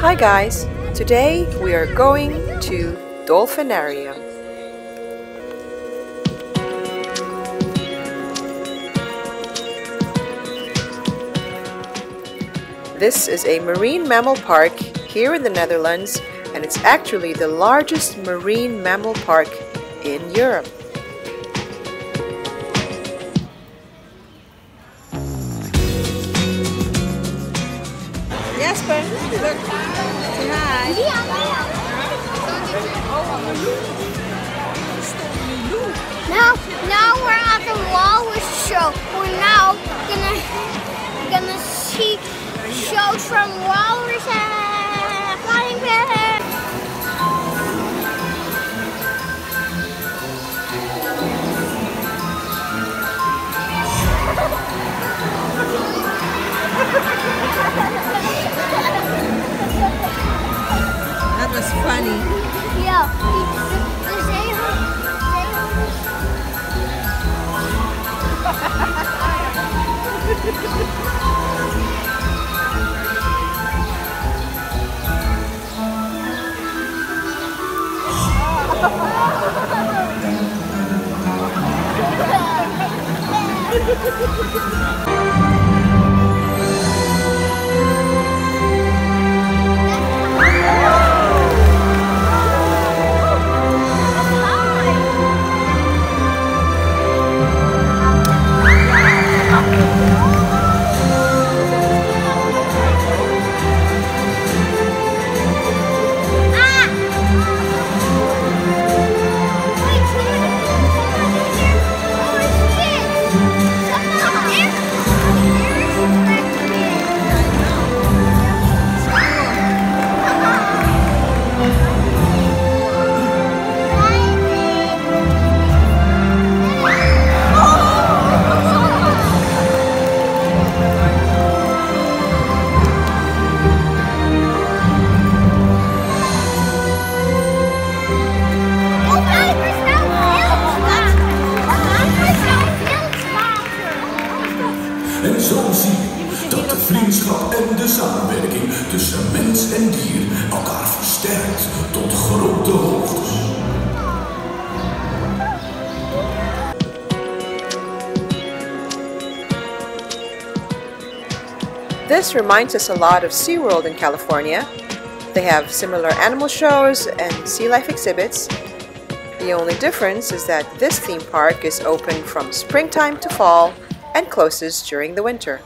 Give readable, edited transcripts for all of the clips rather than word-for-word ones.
Hi guys, today we are going to Dolfinarium. This is a marine mammal park here in the Netherlands, and it's actually the largest marine mammal park in Europe. Jasper, look. Hi. Now we're at the Wallace Show. We're now gonna see shows from walrus and flying bears. That was funny. Yeah. En zo zie je dat de vriendschap en de samenwerking tussen mens en dier elkaar versterkt tot grote hoogtes. This reminds us a lot of SeaWorld in California. They have similar animal shows and sea life exhibits. The only difference is that this theme park is open from springtime to fall and closes during the winter.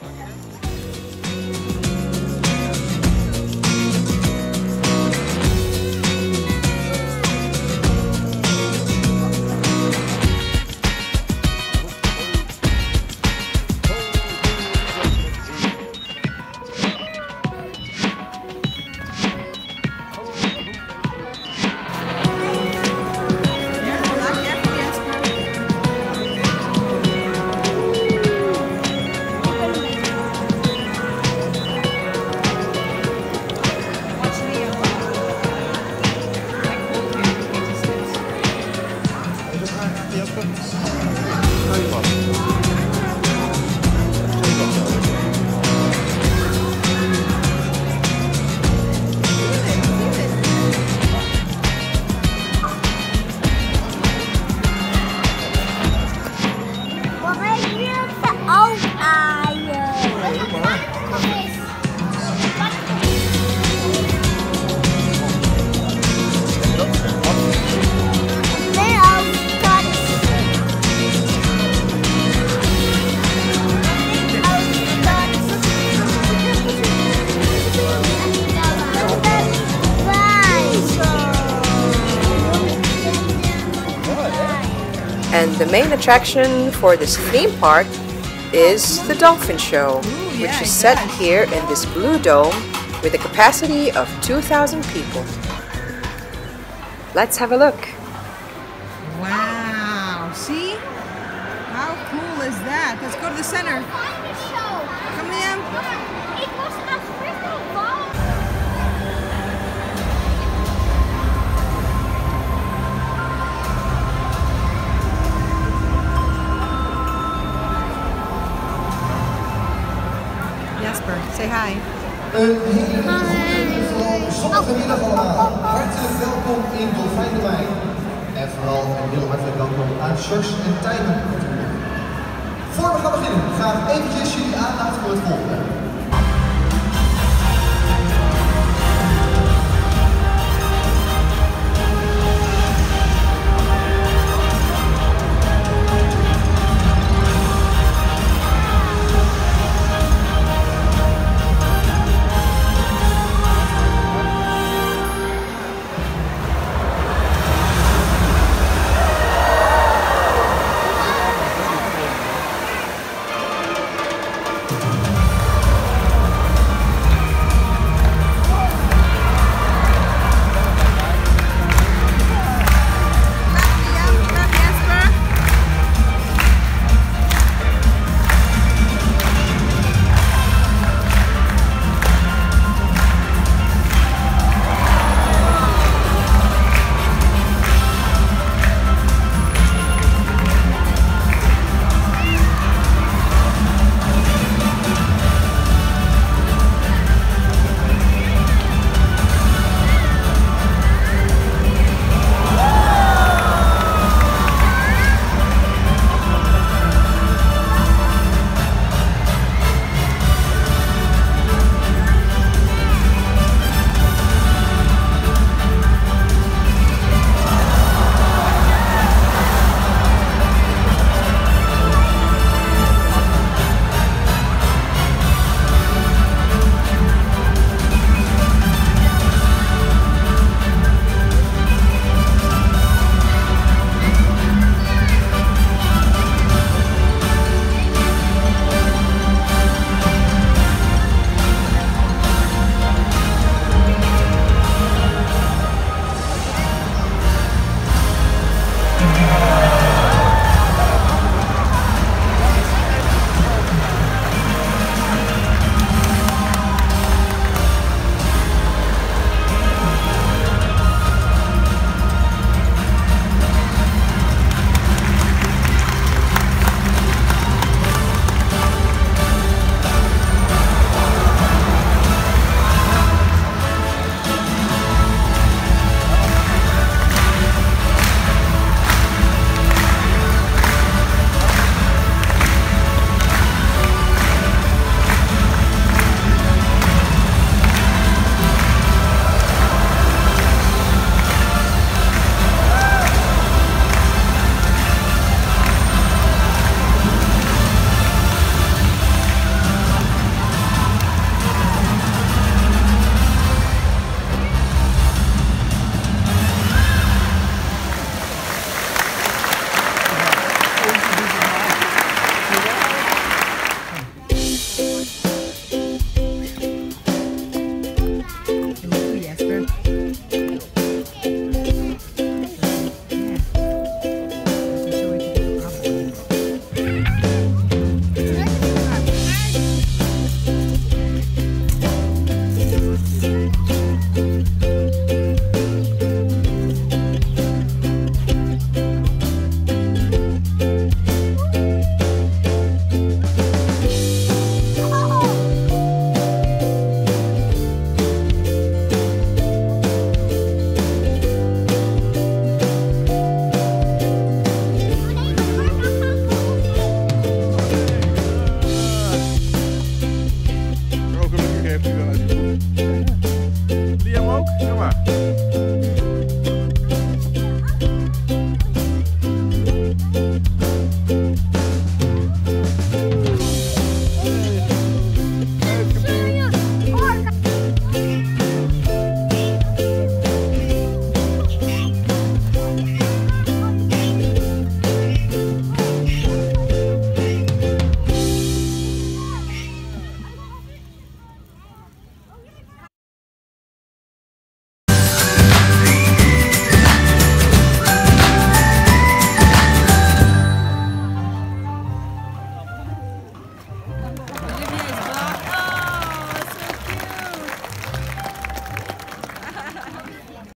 And the main attraction for this theme park is the Dolphin Show, which is set here in this blue dome with a capacity of 2,000 people. Let's have a look. Wow, see? How cool is that? Let's go to the center. Come in. Say hi. Een hele goede zonnige middag allemaal. Hartelijk welkom in Dolfinarium. En vooral een heel hartelijk welkom aan Sjors en Tijmen. Voor we gaan beginnen, graag eventjes jullie aandacht voor het volgende. Liam ook?